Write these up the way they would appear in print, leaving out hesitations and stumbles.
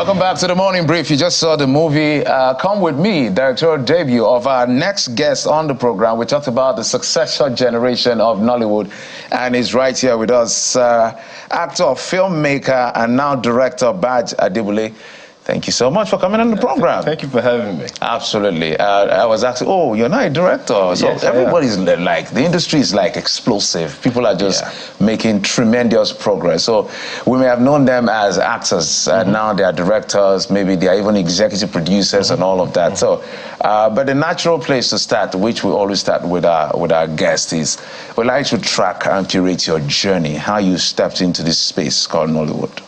Welcome back to The Morning Brief. You just saw the movie Come With Me, directorial debut of our next guest on the program. We talked about the successor generation of Nollywood, and he's right here with us. Actor, filmmaker, and now director Baaj Adebule. Thank you so much for coming on the program. Thank you for having me. Absolutely. I was asking, oh, you're not a director. So yes, everybody's like, the industry is like explosive. People are just making tremendous progress. So we may have known them as actors, and now they are directors, maybe they are even executive producers and all of that. So, but the natural place to start, which we always start with our guests, is we like to track and curate your journey, how you stepped into this space called Nollywood.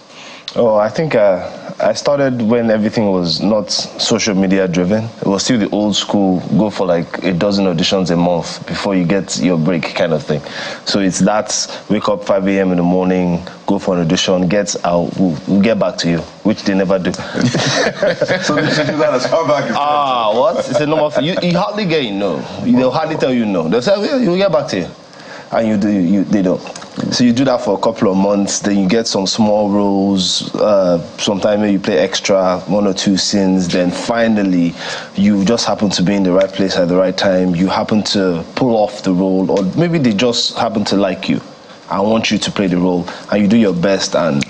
Oh, I think I started when everything was not social media driven. It was still the old school, go for like a dozen auditions a month before you get your break kind of thing. So it's that, wake up 5 a.m. in the morning, go for an audition, get out, we'll get back to you, which they never do. So they should do that as far back as what? It's a normal thing. You hardly get no. They'll hardly tell you no. They'll say, we'll get back to you. And they don't. So you do that for a couple of months, then you get some small roles, sometimes you play extra, one or two scenes, then finally you just happen to be in the right place at the right time, you happen to pull off the role, or maybe they just happen to like you and want you to play the role, and you do your best and...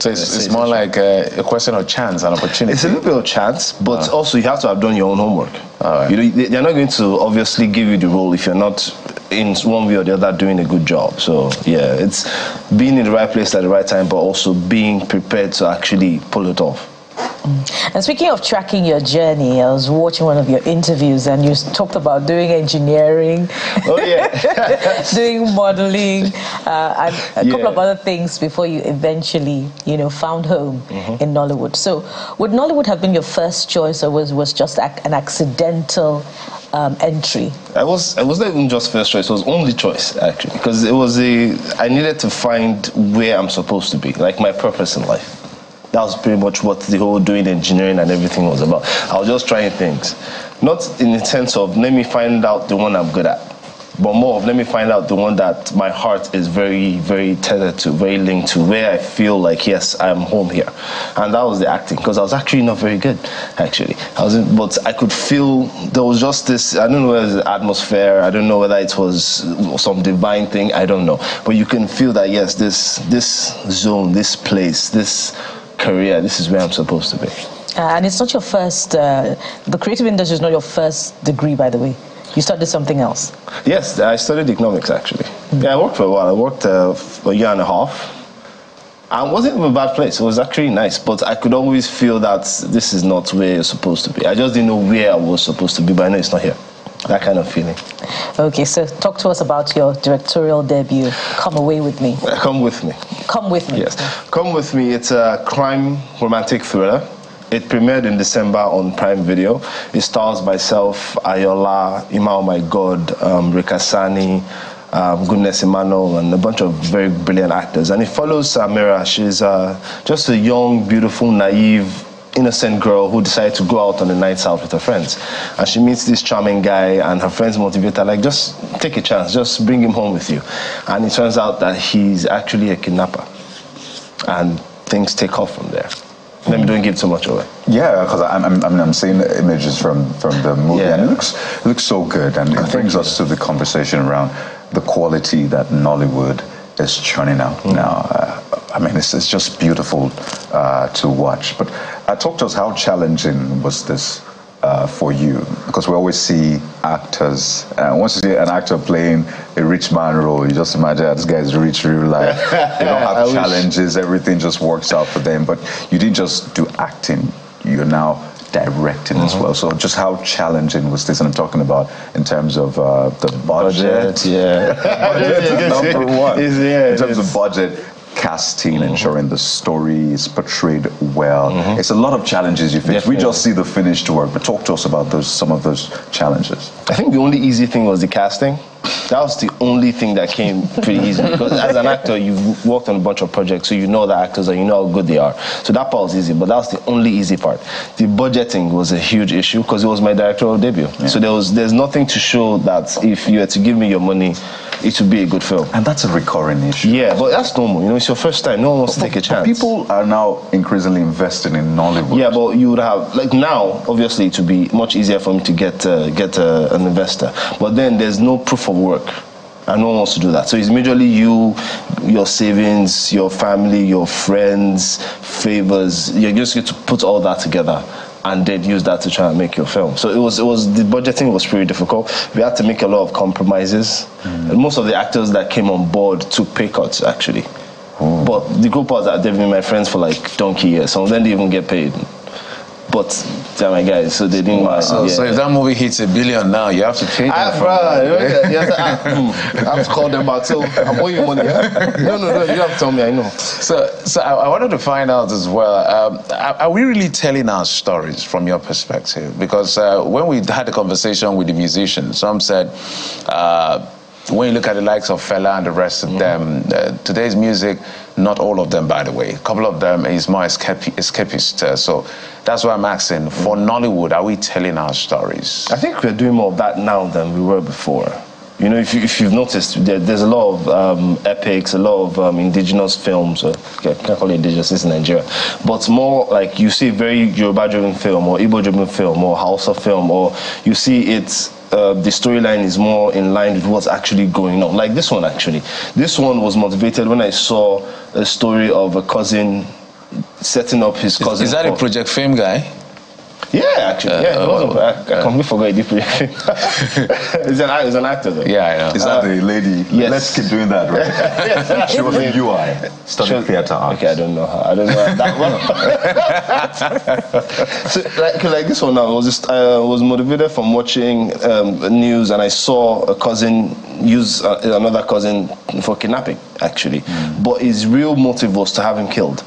So it's more like a question of chance and opportunity. It's a little bit of chance, but also you have to have done your own homework. Right. You know, they're not going to obviously give you the role if you're not in one way or the other doing a good job. So yeah, it's being in the right place at the right time, but also being prepared to actually pull it off. And speaking of tracking your journey, I was watching one of your interviews and you talked about doing engineering, doing modeling, and a couple of other things before you eventually, you know, found home in Nollywood. So would Nollywood have been your first choice, or was just an accidental entry? It wasn't even just first choice, it was only choice actually, because it was I needed to find where I'm supposed to be, like my purpose in life. That was pretty much what the whole doing engineering and everything was about. I was just trying things. Not in the sense of, let me find out the one I'm good at, but more of, let me find out the one that my heart is very, very tethered to, very linked to, where I feel like, yes, I'm home here. And that was the acting, because I was actually not very good, actually. But I could feel, there was just this, I don't know whether it was the atmosphere, I don't know whether it was some divine thing, I don't know. But you can feel that, yes, this zone, this place, this career, this is where I'm supposed to be. And it's not your first, the creative industry is not your first degree, by the way. You studied something else. Yes, I studied economics, actually. Yeah, I worked for a while. I worked for a year and a half. I wasn't in a bad place. It was actually nice, but I could always feel that this is not where you're supposed to be. I just didn't know where I was supposed to be, but I know it's not here. That kind of feeling. Okay, so talk to us about your directorial debut, Come Away With Me. Come With Me. Come With Me. Yes. Come With Me, it's a crime romantic thriller. It premiered in December on Prime Video. It stars myself, Ayola, Imao, my God, Rikasani, Gunnessimano, and a bunch of very brilliant actors. And it follows Samira. She's just a young, beautiful, naive, innocent girl who decided to go out on a night out with her friends, and she meets this charming guy, and her friends motivate her, like, just take a chance, just bring him home with you. And it turns out that he's actually a kidnapper, and things take off from there. Let me don't give too much away. Yeah, because I'm seeing the images from the movie, and it looks so good, and it brings us to the conversation around the quality that Nollywood is churning out now. I mean, it's just beautiful to watch. But talk to us, how challenging was this for you? Because we always see actors, once you see an actor playing a rich man role, you just imagine this guy's rich real life. They don't have challenges, everything just works out for them. But you didn't just do acting, you're now directing as well. So just how challenging was this? And I'm talking about in terms of the budget. Budget is number one. In terms of budget, casting, ensuring the story is portrayed well. It's a lot of challenges you face. We just see the finished work, but talk to us about those, some of those challenges. I think the only easy thing was the casting. That was the only thing that came pretty easy, because as an actor, you've worked on a bunch of projects, so you know the actors and you know how good they are. So that part was easy, but that was the only easy part. The budgeting was a huge issue because it was my directorial debut. So there's nothing to show that if you were to give me your money, it will be a good film. And that's a recurring issue. Yeah, but that's normal. You know, it's your first time. No one wants to take a chance. People are now increasingly invested in Nollywood. Yeah, but you would have, like now, obviously it would be much easier for me to get an investor. But then there's no proof of work. And no one wants to do that. So it's majorly you, your savings, your family, your friends, favors. You just get to put all that together and then use that to try and make your film. So the budgeting was pretty difficult. We had to make a lot of compromises. Mm. And most of the actors that came on board took pay cuts, actually. Oh. But the group was that they've been my friends for like donkey years. Some of them didn't even get paid. But they're my guys, so they didn't mind. So, yeah. So if that movie hits $1 billion now, you have to pay them. Right. I have to call them back. So I owe you money. No, you have to tell me. I know. So I wanted to find out as well. Are we really telling our stories from your perspective? Because when we had a conversation with the musicians, some said. When you look at the likes of Fela and the rest of them, today's music, not all of them, by the way. A couple of them is more escapist. So that's why I'm asking, for Nollywood, are we telling our stories? I think we're doing more of that now than we were before. You know, if you've noticed, there's a lot of epics, a lot of indigenous films. I can't call it indigenous, it's Nigeria. But more like you see very Yoruba-driven film or Igbo-driven film or Hausa film, or you see it's... the storyline is more in line with what's actually going on. Like this one, actually. This one was motivated when I saw a story of a cousin setting up his cousin. Is that a Project Fame guy? Yeah, actually. I completely forgot the Project Fame. He's an actor, though. Yeah, I know. Is that the lady? Yes. Let's keep doing that, right? Yes. She was a UI, studying theatre arts. Okay, I don't know her. I don't know that one. So, like this one now, I was just was motivated from watching news, and I saw a cousin use another cousin for kidnapping, actually. Mm. But his real motive was to have him killed.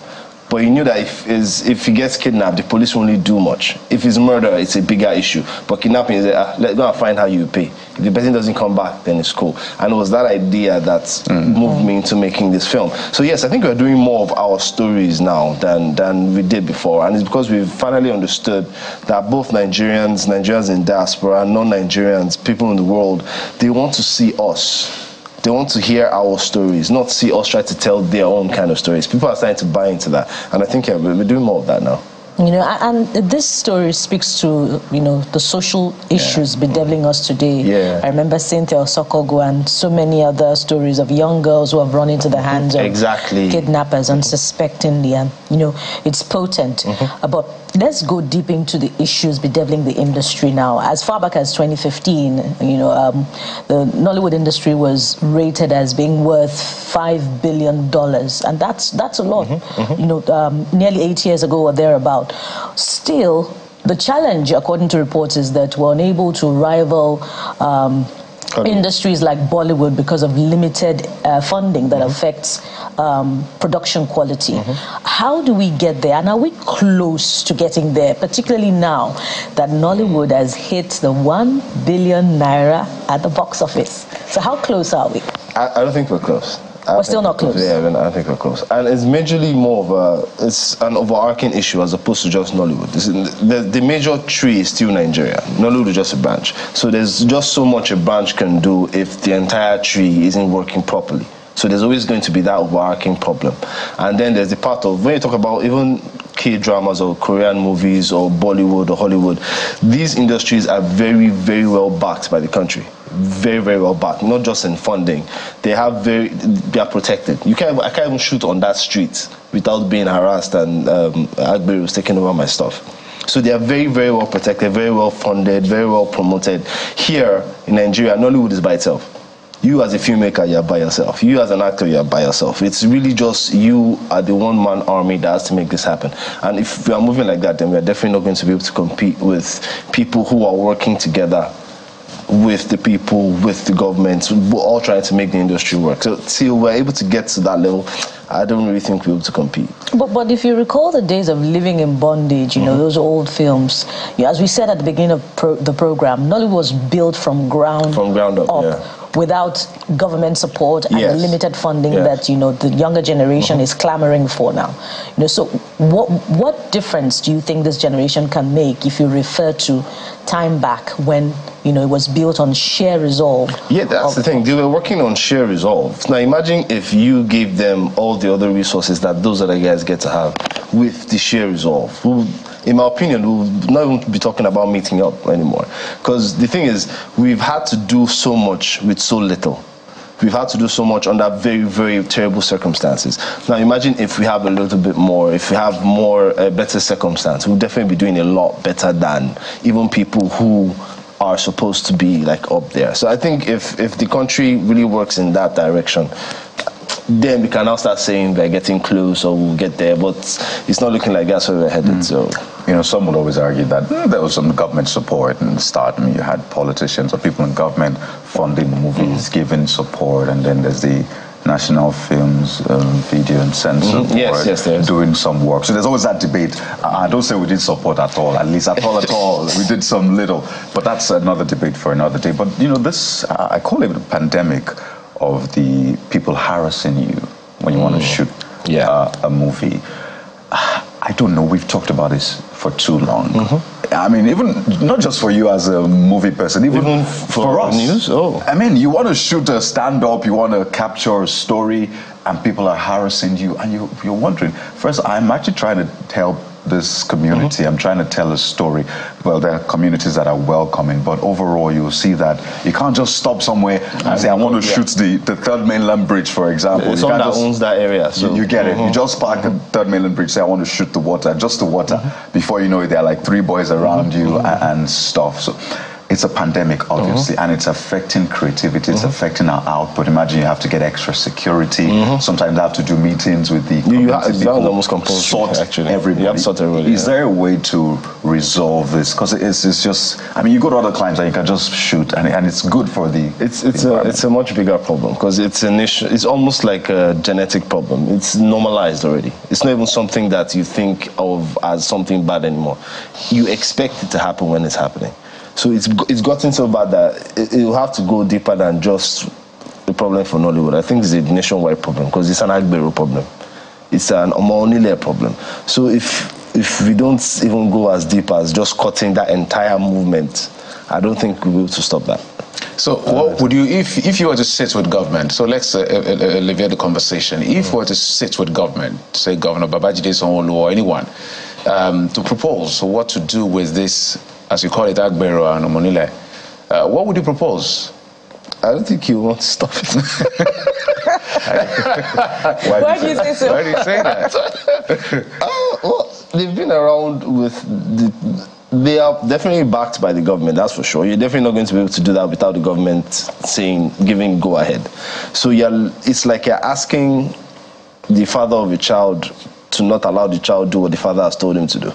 But he knew that if he gets kidnapped, the police won't really do much. If it's murder, it's a bigger issue. But kidnapping is, let's go and find how you pay. If the person doesn't come back, then it's cool. And it was that idea that moved me into making this film. So yes, I think we're doing more of our stories now than we did before. And it's because we've finally understood that both Nigerians, Nigerians in diaspora, and non-Nigerians, people in the world, they want to see us. They want to hear our stories, not see us try to tell their own kind of stories. People are starting to buy into that. And I think we're doing more of that now. You know, and this story speaks to, you know, the social issues bedeviling us today. Yeah. I remember Cynthia Osokogo and so many other stories of young girls who have run into the hands of kidnappers unsuspectingly. And, you know, it's potent. But let's go deep into the issues bedeviling the industry now. As far back as 2015, you know, the Nollywood industry was rated as being worth $5 billion. And that's a lot. You know, nearly 8 years ago or thereabouts. Still, the challenge, according to reports, is that we're unable to rival industries like Bollywood because of limited funding that affects production quality. How do we get there? And are we close to getting there, particularly now that Nollywood has hit the 1 billion naira at the box office? So how close are we? I don't think we're close. We're still not close. Yeah, I think we're close. And it's majorly more of it's an overarching issue as opposed to just Nollywood. The major tree is still Nigeria. Nollywood is just a branch. So there's just so much a branch can do if the entire tree isn't working properly. So there's always going to be that overarching problem. And then there's the part of, when you talk about even K-dramas or Korean movies or Bollywood or Hollywood, these industries are very, very well backed by the country. Very, very well backed, not just in funding. They are protected. I can't even shoot on that street without being harassed, and Agbero was taking over my stuff. So they are very, very well protected, very well funded, very well promoted. Here in Nigeria, Nollywood is by itself. You as a filmmaker, you're by yourself. You as an actor, you're by yourself. It's really just you are the one-man army that has to make this happen. And if we are moving like that, then we are definitely not going to be able to compete with people who are working together with the people, with the government. We're all trying to make the industry work. So till we're able to get to that level, I don't really think we're able to compete. But if you recall the days of living in bondage, you know, those old films, as we said at the beginning of the program, Nollywood was built from ground up. without government support and the limited funding that, you know, the younger generation is clamoring for now. You know, so what difference do you think this generation can make if you refer to time back when, you know, it was built on sheer resolve? Yeah, that's the thing. They were working on sheer resolve. Now, imagine if you gave them all the other resources that those other guys get to have with the sheer resolve. In my opinion, we'll not even be talking about meeting up anymore. Because the thing is, we've had to do so much with so little. We've had to do so much under very, very terrible circumstances. Now, imagine if we have a little bit more, if we have more, better circumstance, we'll definitely be doing a lot better than even people who are supposed to be like up there. So I think if the country really works in that direction, then we can now start saying we're getting close or we'll get there, but it's not looking like that's where we're headed. So, you know, some would always argue that there was some government support in the start. I mean, you had politicians or people in government funding movies, giving support, and then there's the National Films, Video and Censor Board doing some work. So there's always that debate. I don't say we did support at all, at least at all. We did some little, but that's another debate for another day. But, you know, this, I call it a pandemic of the people harassing you when you want to shoot a movie. I don't know, we've talked about this for too long. I mean, even not just for you as a movie person, even for us. News? Oh. I mean, you want to shoot a stand-up, you want to capture a story, and people are harassing you, and you're wondering. First, I'm actually trying to tell this community, I'm trying to tell a story. Well, there are communities that are welcoming, but overall you'll see that you can't just stop somewhere and say, I want to shoot the Third Mainland Bridge, for example. Someone that owns that area. So. You get it. You just park the Third Mainland Bridge, say, I want to shoot the water, just the water. Before you know it, there are like three boys around you and stuff. So it's a pandemic, obviously, and it's affecting creativity, it's affecting our output. Imagine you have to get extra security. Sometimes you have to do meetings with the people, almost compulsory, actually. Everybody. You have to sort everybody. Is there a way to resolve this? Because it's just, I mean, you go to other clients and you can just shoot, and it's good for the It's a much bigger problem, because it's an issue. It's almost like a genetic problem. It's normalized already. It's not even something that you think of as something bad anymore. You expect it to happen when it's happening. So it's gotten so bad that it will have to go deeper than just the problem for Nollywood. I think it's a nationwide problem, because it's an Agbero problem. It's an Omo Onile problem. So if we don't even go as deep as just cutting that entire movement, I don't think we'll be able to stop that. So what would you, if you were to sit with government, so let's alleviate the conversation, if you were to sit with government, say Governor Babajide Sanwo-Olu or anyone, to propose what to do with this, as you call it, Agbero and Omo Onile, what would you propose? I don't think you want to stop it. Why do you say so? Why do you say that? Well, they've been around with they are definitely backed by the government, that's for sure. You're definitely not going to be able to do that without the government giving go ahead. So it's like you're asking the father of a child to not allow the child do what the father has told him to do.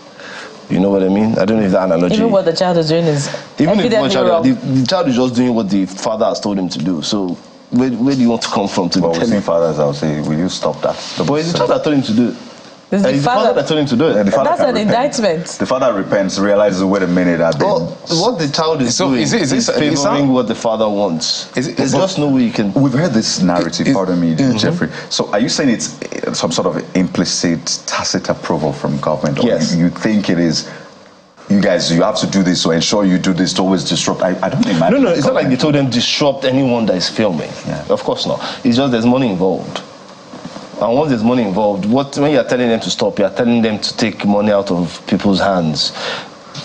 You know what I mean? I don't know if that analogy... Even what the child is doing is evidently wrong. The child is just doing what the father has told him to do. So where do you want to come from to tell him? Fathers, I'll say, will you stop that? But it's the child that told him to do it. It's the father that told him to do it. That's an indictment. The father repents, realizes, wait a minute, I've been... What the child is doing is favoring what the father wants. There's just no way you can... We've heard this narrative, pardon me, Jeffrey. So are you saying it's some sort of implicit, tacit approval from government? Yes. Or you think it is... You guys, you have to do this, so ensure you do this to always disrupt. I don't imagine... No, it's not like they told them disrupt anyone that is filming. Yeah. Of course not. It's just there's money involved. And once there's money involved, when you're telling them to stop, you're telling them to take money out of people's hands.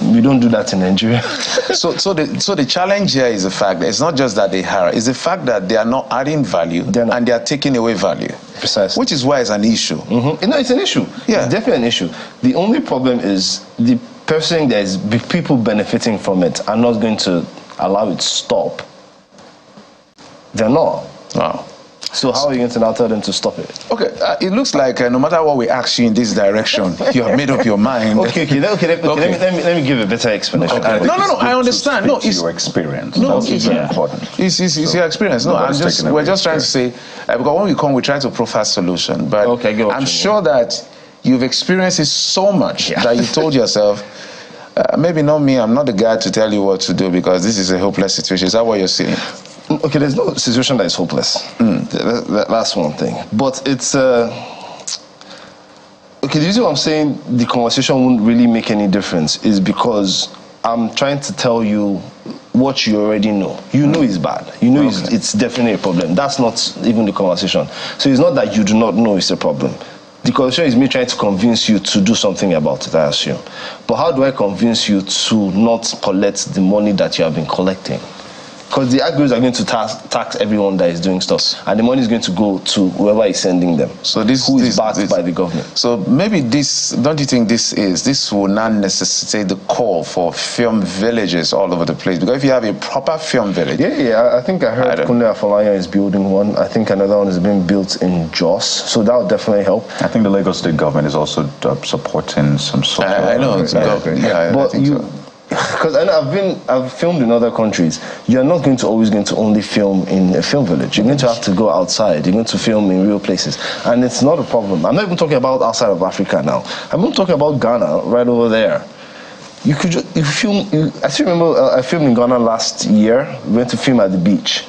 We don't do that in Nigeria. So the challenge here is the fact that it's not just that they harass, it's the fact that they are not adding value and they are taking away value. Precisely. Which is why it's an issue. No, it's an issue. Yeah. It's definitely an issue. The only problem is the person that is people benefiting from it are not going to allow it to stop. They're not. Wow. So how are you going to now tell them to stop it? Okay, it looks like no matter what we ask you in this direction, you have made up your mind. Let me give a better explanation. No, I understand. No, it's your experience. No, it's very important. It's your experience. No, we're just trying to say, because when we come, we try to proffer solution. But I'm sure that you've experienced it so much that you told yourself, maybe not me, I'm not the guy to tell you what to do because this is a hopeless situation. Is that what you're saying? Okay, there's no situation that is hopeless. That's one thing. But it's... okay, the reason I'm saying the conversation won't really make any difference is because I'm trying to tell you what you already know. You know it's bad. You know it's definitely a problem. That's not even the conversation. So it's not that you do not know it's a problem. The conversation is me trying to convince you to do something about it, I assume. But how do I convince you to not collect the money that you have been collecting? Because the Agberos are going to tax everyone that is doing stuff. And the money is going to go to whoever is sending them, so who is backed by the government. So maybe this, don't you think this will not necessitate the call for film villages all over the place? Because if you have a proper film village... Yeah, I think I heard Kunle Afolayan is building one. I think another one is being built in Jos. So that would definitely help. I think the Lagos State government is also supporting some sort of... I know, it's government. Yeah, but I think so. Because I've filmed in other countries. You're not going to only film in a film village. You're going to have to go outside. You're going to film in real places. And it's not a problem. I'm not even talking about outside of Africa now. I'm even talking about Ghana, right over there. You could just, I still remember I filmed in Ghana last year. We went to film at the beach.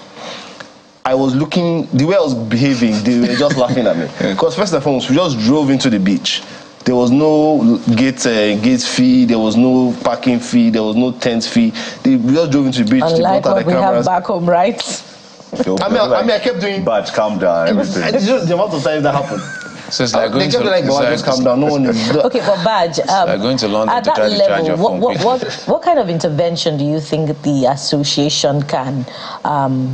I was looking, the way I was behaving, they were just laughing at me. Because first and foremost, we just drove into the beach. There was no gate fee, there was no parking fee, there was no tent fee. They just drove into the beach. Unlike what we have back home, right? I mean, I kept doing... But calm down, everything. It's just the amount of time that happened. So it's like going to... Just calm down, no one is... Okay, but Baaj, going to London at that to level, your what kind of intervention do you think the association can,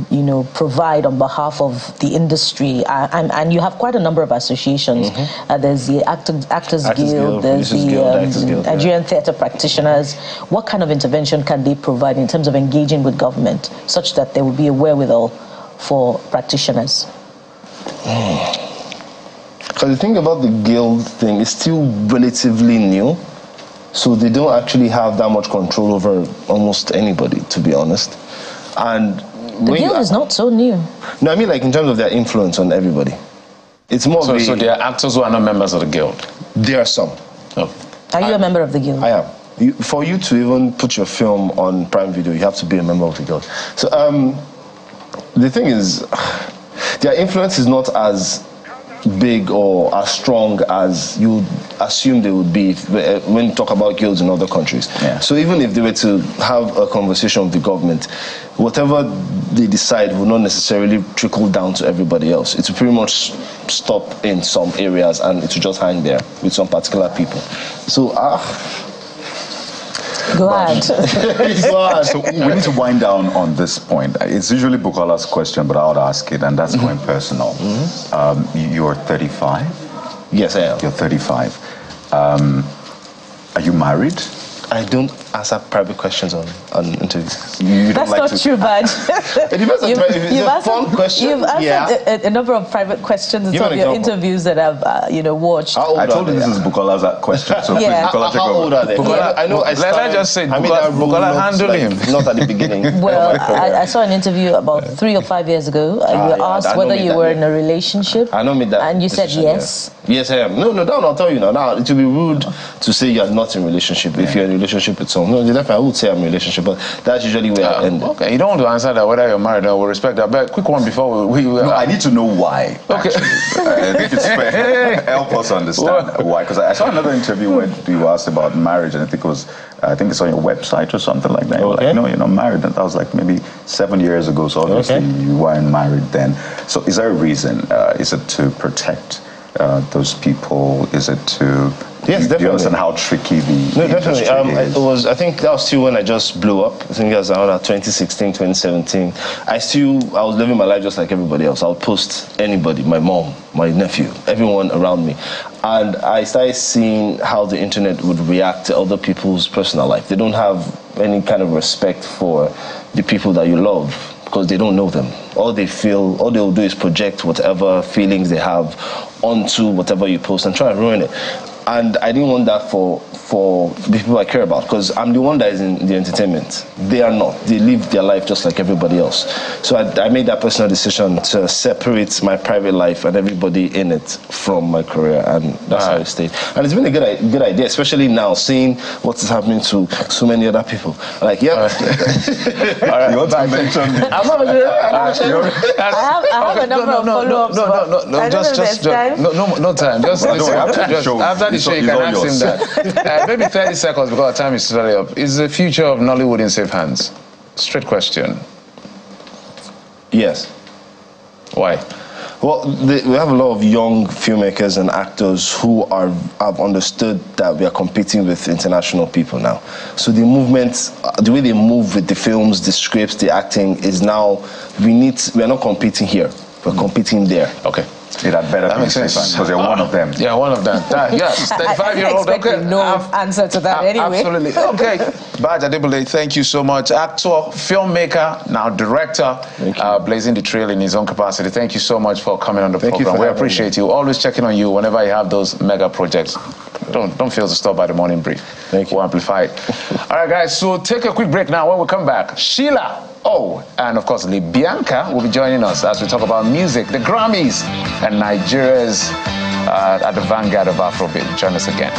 you know, provide on behalf of the industry? And you have quite a number of associations. There's the Actors Guild, there's the Nigerian Theatre Practitioners. What kind of intervention can they provide in terms of engaging with government such that there will be a wherewithal for practitioners? Because the thing about the guild thing is still relatively new, so they don't actually have that much control over almost anybody, to be honest. And the guild is not so new. No, I mean like in terms of their influence on everybody. It's more so, so there are actors who are not members of the guild? There are some. Oh. Are you a member of the guild? I am. For you to even put your film on Prime Video, you have to be a member of the guild. So the thing is, their influence is not as big or as strong as you assume they would be when you talk about guilds in other countries. Yeah. So even if they were to have a conversation with the government, whatever they decide will not necessarily trickle down to everybody else. It will pretty much stop in some areas and it will just hang there with some particular people. So, So we need to wind down on this point. It's usually Bukola's question, but I would ask it, and that's going personal. You're 35? Yes, I am. You're 35. Are you married? I don't answer private questions on interviews. That's like not true, Baaj. It depends on You've answered a number of private questions in some of your interviews that I've you know, watched. I told you this is Bukola's question, so please, Bukola, take over. How old are they? Bukola, I know. Let's just say Bukola handled him. Not at the beginning. Well, I saw an interview about 3 or 5 years ago. You were asked whether you were in a relationship. I know me that. And you said yes. Yes, I am. No, I'll tell you now. Now, it will be rude to say you're not in a relationship if you're in a relationship with someone. No, definitely, I would say I'm in a relationship, but that's usually where I end. Okay, you don't want to answer that whether you're married or we'll respect that. But quick one before we... no, I need to know why. Okay. I think it's fair. Help us understand why. Because I saw another interview where you asked about marriage, and I think it was... I think it's on your website or something like that. Okay. Like, no, you're not married. And that was like maybe 7 years ago, so obviously you weren't married then. So is there a reason? Is it to protect those people? Is it to... Yes, definitely. Do you understand how tricky the industry is? It was, I think that was still when I just blew up. I think it was around 2016, 2017. I was living my life just like everybody else. I would post anybody, my mom, my nephew, everyone around me. And I started seeing how the internet would react to other people's personal life. They don't have any kind of respect for the people that you love, because they don't know them. All they feel, all they'll do is project whatever feelings they have onto whatever you post and try and ruin it. And I didn't want that for the people I care about, because I'm the one that is in the entertainment. They are not. They live their life just like everybody else. So I made that personal decision to separate my private life and everybody in it from my career, and that's how I stayed. And it's been a good idea, especially now, seeing what is happening to so many other people. Like, yeah. All right. You want to mention me? I have a number of follow-ups. No, no time. Just after the show, you can ask him that. Maybe 30 seconds, because our time is totally up. Is the future of Nollywood in safe hands? Straight question. Yes. Why? Well, we have a lot of young filmmakers and actors who have understood that we are competing with international people now. So the movement, the way they move with the films, the scripts, the acting is now, we are not competing here, we're competing there. Okay. It had better be safe hands, because you're one of them. Yeah, one of them. Yes, 35-year-old. Okay, no answer to that anyway. Absolutely. Okay. Baaj Adebule, thank you so much. Actor, filmmaker, now director, blazing the trail in his own capacity. Thank you so much for coming on the program. We appreciate you. Always checking on you whenever you have those mega projects. Don't fail to stop by the morning brief. Thank you. We'll amplify it. All right, guys. So take a quick break now. When we come back, Sheila. Oh, and of course, Libyanka will be joining us as we talk about music, the Grammys, and Nigeria's at the vanguard of Afrobeat. Join us again.